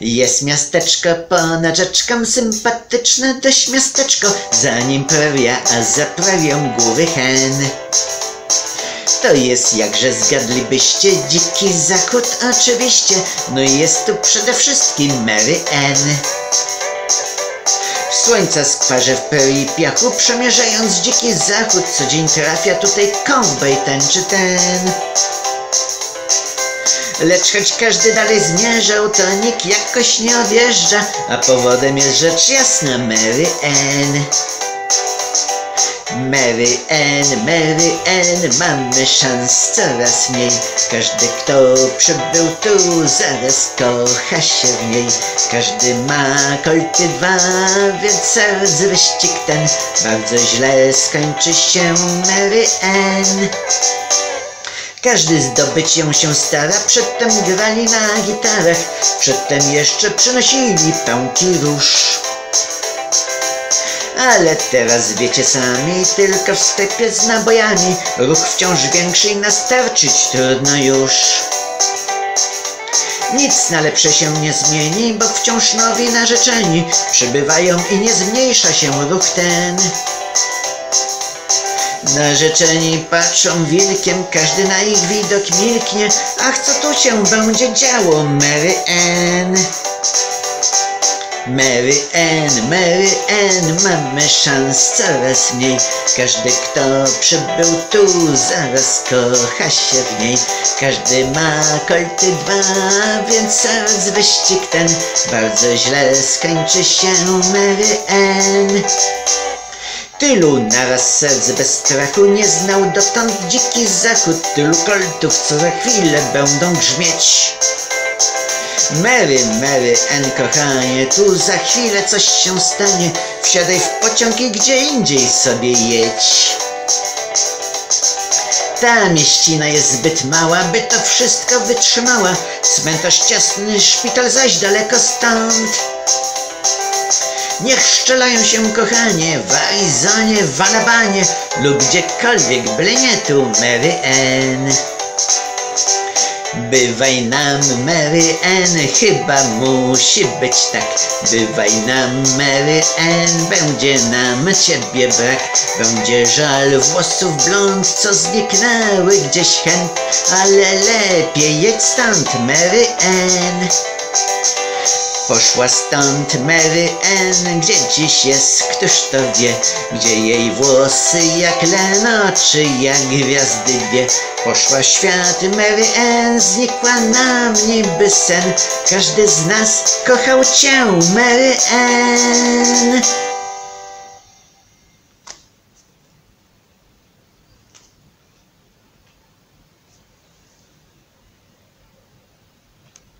Jest miasteczko ponad rzeczką, sympatyczne dość miasteczko, za nim prawia, a zaprawią głowy hen. To jest, jakże zgadlibyście, dziki zachód oczywiście, no i jest tu przede wszystkim Mary Ann. Słońca skwarze w peri piachu, przemierzając dziki zachód, co dzień trafia tutaj kowboj tańczy ten. Lecz choć każdy dalej zmierzał, to nikt jakoś nie odjeżdża, a powodem jest rzecz jasna Mary Ann. Mary Ann, mamy szans coraz mniej. Każdy, kto przybył tu, zaraz kocha się w niej. Każdy ma kolty dwa, więc serc wyścig ten bardzo źle skończy się Mary Ann. Każdy zdobyć ją się stara, przedtem grali na gitarach, przedtem jeszcze przynosili pałki róż. Ale teraz wiecie sami, tylko w sklepie z nabojami, ruch wciąż większy i nastarczyć trudno już. Nic na lepsze się nie zmieni, bo wciąż nowi narzeczeni przybywają i nie zmniejsza się ruch ten. Narzeczeni patrzą wilkiem, każdy na ich widok milknie, ach, co tu się będzie działo Mary Ann. Mary Ann, mamy szans coraz mniej. Każdy, kto przybył tu, zaraz kocha się w niej. Każdy ma kolty dwa, więc serc wyścig ten bardzo źle skończy się Mary Ann. Tylu naraz serc bez strachu nie znał dotąd dziki zachód, tylu koltów, co za chwilę będą grzmieć. Mary Ann, kochanie, tu za chwilę coś się stanie. Wsiadaj w pociąg i gdzie indziej sobie jedź. Ta mieścina jest zbyt mała, by to wszystko wytrzymała. Cmentarz ciasny, szpital zaś daleko stąd. Niech szczelają się, kochanie, w Arizonie, w Alabanie lub gdziekolwiek, byle nie tu Mary Ann. Bywaj nam Mary Ann, chyba musi być tak. Bywaj nam Mary Ann, będzie nam ciebie brak. Będzie żal włosów blond, co zniknęły gdzieś hen, ale lepiej jedź stąd Mary Ann. Poszła stąd Mary Ann, gdzie dziś jest, któż to wie? Gdzie jej włosy jak leno, czy jak gwiazdy dwie? Poszła świat Mary Ann, znikła nam niby sen. Każdy z nas kochał cię Mary Ann.